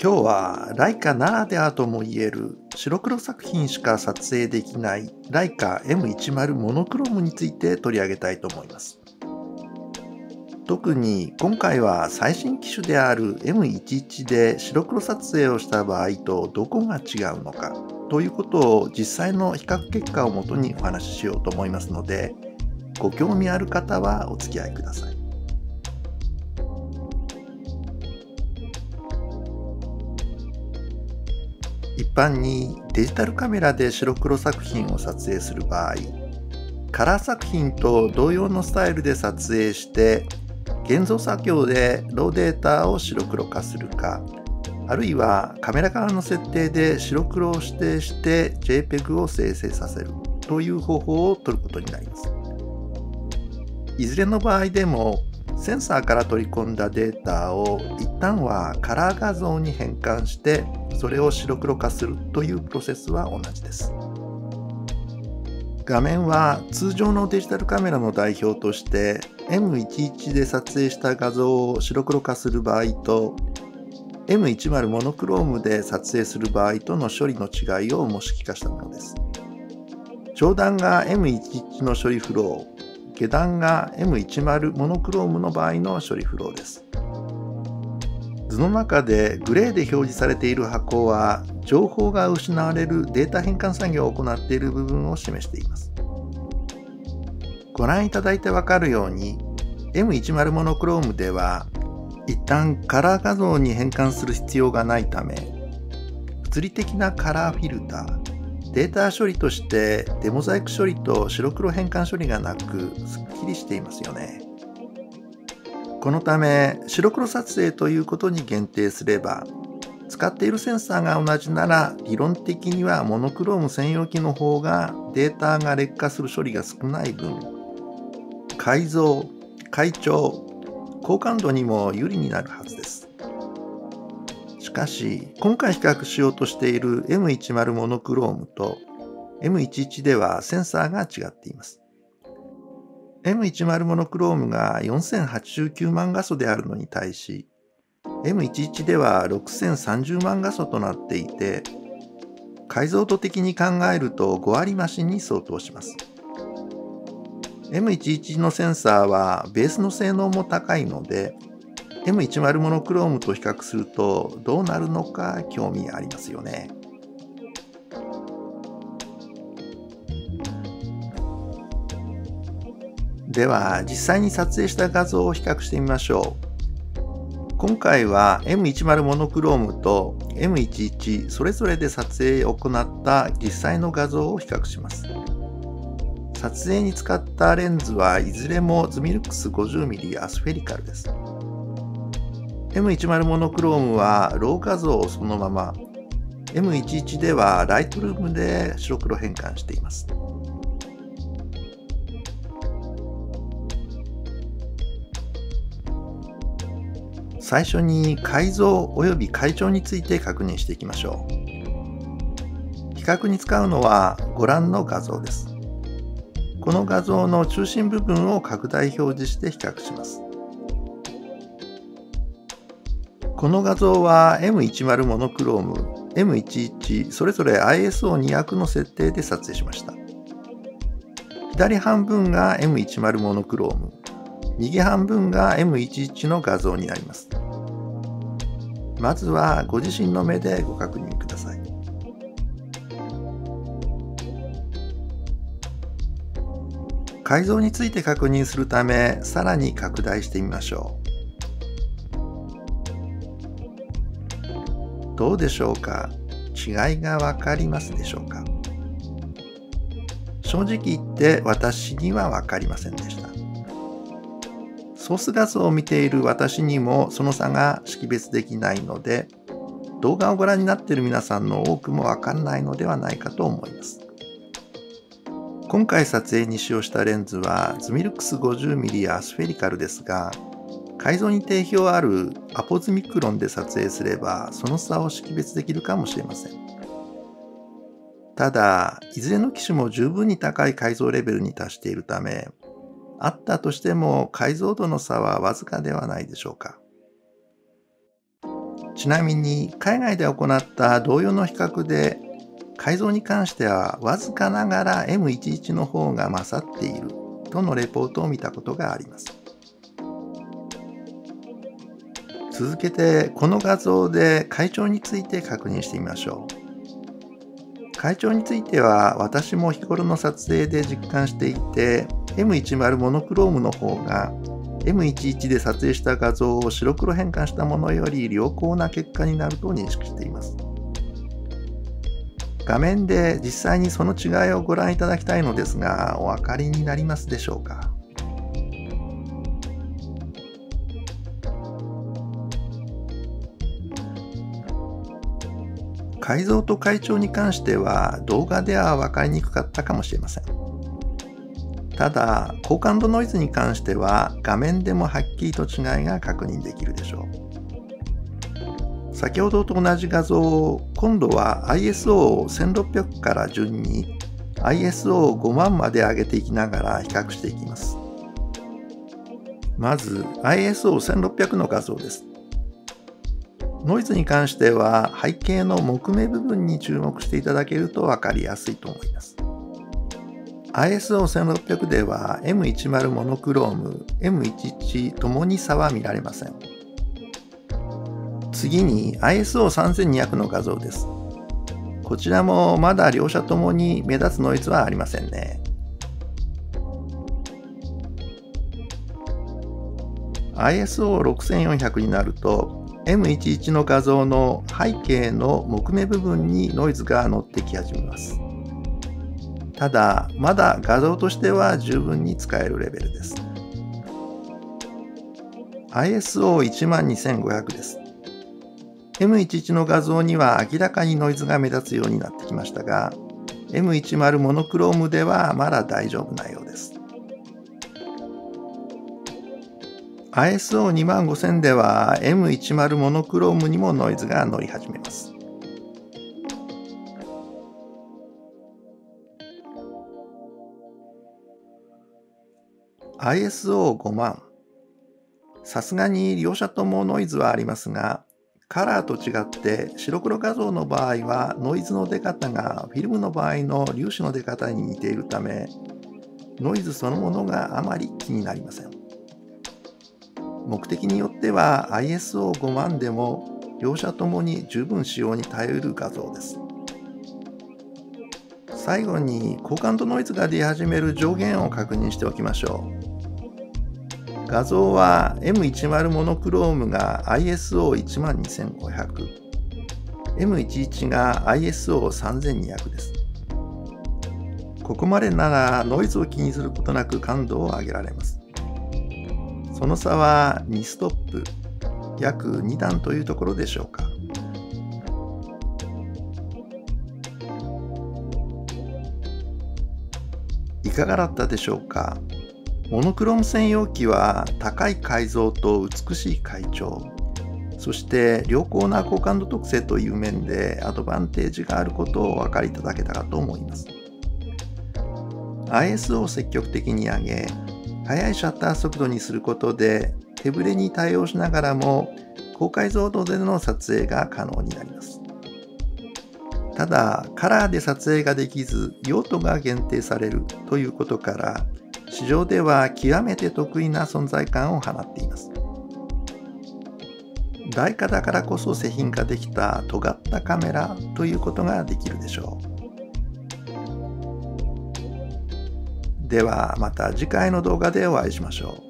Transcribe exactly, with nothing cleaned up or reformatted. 今日はライカならではとも言える白黒作品しか撮影できないライカ エムじゅう モノクロームについて取り上げたいと思います。特に今回は最新機種である エムじゅういち で白黒撮影をした場合とどこが違うのかということを実際の比較結果をもとにお話ししようと思いますので、ご興味ある方はお付き合いください。一般にデジタルカメラで白黒作品を撮影する場合、カラー作品と同様のスタイルで撮影して現像作業でローデータを白黒化するか、あるいはカメラ側の設定で白黒を指定して JPEG を生成させるという方法を取ることになります。いずれの場合でもセンサーから取り込んだデータを一旦はカラー画像に変換してそれを白黒化するというプロセスは同じです。画面は通常のデジタルカメラの代表として エムじゅういち で撮影した画像を白黒化する場合と エムじゅう モノクロームで撮影する場合との処理の違いを模式化したものです。上段が エムじゅういち の処理フロー、下段が エムじゅう モノクロームの場合の処理フローです。図の中でグレーで表示されている箱は情報が失われるデータ変換作業を行っている部分を示しています。ご覧いただいて分かるように エムじゅう モノクロームでは一旦カラー画像に変換する必要がないため、物理的なカラーフィルター、データ処理としてデモザイク処理と白黒変換処理がなくすっきりしていますよね。このため白黒撮影ということに限定すれば、使っているセンサーが同じなら理論的にはモノクローム専用機の方がデータが劣化する処理が少ない分、改造、改調、高感度にも有利になるはずです。しかし今回比較しようとしている エムじゅう モノクロームと エムじゅういち ではセンサーが違っています。エムじゅう モノクロームがよんせんはちじゅうきゅうまん画素であるのに対し エムじゅういち ではろくせんさんじゅうまん画素となっていて、解像度的に考えるとごわり増しに相当します。エムじゅういち のセンサーはベースの性能も高いので エムじゅう モノクロームと比較するとどうなるのか興味ありますよね。では実際に撮影した画像を比較してみましょう。今回は エムじゅう モノクロームと エムじゅういち それぞれで撮影を行った実際の画像を比較します。撮影に使ったレンズはいずれもズミルクス ごじゅうミリ アスフェリカルです。 エムじゅう モノクロームはロー画像をそのまま、 エムじゅういち ではライトルームで白黒変換しています。最初に改造及び改調について確認していきましょう。比較に使うのはご覧の画像です。この画像の中心部分を拡大表示して比較します。この画像は エムじゅう モノクローム、エムじゅういち それぞれ アイエスオーにひゃく の設定で撮影しました。左半分が エムじゅう モノクローム、右半分が エムじゅういち の画像になります。まずはご自身の目でご確認ください。改造について確認するため、さらに拡大してみましょう。どうでしょうか？違いが分かりますでしょうか？正直言って私には分かりませんでした。ソース画像を見ている私にもその差が識別できないので、動画をご覧になっている皆さんの多くもわからないのではないかと思います。今回撮影に使用したレンズはズミルクス ごじゅうミリ アスフェリカルですが、解像に定評あるアポズミクロンで撮影すればその差を識別できるかもしれません。ただ、いずれの機種も十分に高い解像レベルに達しているため、あったとしても解像度の差はわずかではないでしょうか。ちなみに海外で行った同様の比較で改造に関してはわずかながら エムじゅういち の方が勝っているとのレポートを見たことがあります。続けてこの画像で階調について確認してみましょう。階調については私も日頃の撮影で実感していて エムじゅう モノクロームの方が エムじゅういち で撮影した画像を白黒変換したものより良好な結果になると認識しています。画面で実際にその違いをご覧いただきたいのですが、お分かりになりますでしょうか。改造と階調に関しては動画では分かりにくかったかもしれません。ただ高感度ノイズに関しては画面でもはっきりと違いが確認できるでしょう。先ほどと同じ画像を今度は アイエスオー をせんろっぴゃくから順に アイエスオー をごまんまで上げていきながら比較していきます。まず アイエスオーせんろっぴゃく の画像です。ノイズに関しては背景の木目部分に注目していただけると分かりやすいと思います。 アイエスオーせんろっぴゃく では エムじゅう モノクローム エムじゅういち ともに差は見られません。次に アイエスオーさんぜんにひゃく の画像です。こちらもまだ両者ともに目立つノイズはありませんね。アイエスオーろくせんよんひゃく になると エムじゅういち の画像の背景の木目部分にノイズが乗ってき始めます。ただまだ画像としては十分に使えるレベルです。アイエスオーいちまんにせんごひゃく です。エムじゅういち の画像には明らかにノイズが目立つようになってきましたが、エムじゅう モノクロームではまだ大丈夫なようです。アイエスオーにまんごせん では エムじゅう モノクロームにもノイズが乗り始めます。アイエスオーごまん。さすがに両者ともノイズはありますが、カラーと違って白黒画像の場合はノイズの出方がフィルムの場合の粒子の出方に似ているため、ノイズそのものがあまり気になりません。目的によっては アイエスオーごまんでも両者ともに十分使用に耐えうる画像です。最後に高感度ノイズが出始める上限を確認しておきましょう。画像は エムじゅう モノクロームが アイエスオーいちまんにせんごひゃく、エムじゅういち が アイエスオーさんぜんにひゃく です。ここまでならノイズを気にすることなく感度を上げられます。その差はにストップ、約に段というところでしょうか。いかがだったでしょうか。モノクローム専用機は高い解像と美しい階調、そして良好な高感度特性という面でアドバンテージがあることをお分かりいただけたかと思います。 アイエスオー を積極的に上げ、速いシャッター速度にすることで手ぶれに対応しながらも高解像度での撮影が可能になります。ただカラーで撮影ができず用途が限定されるということから、市場では極めて得意な存在感を放っています。外貨だからこそ製品化できた尖ったカメラということができるでしょう。ではまた次回の動画でお会いしましょう。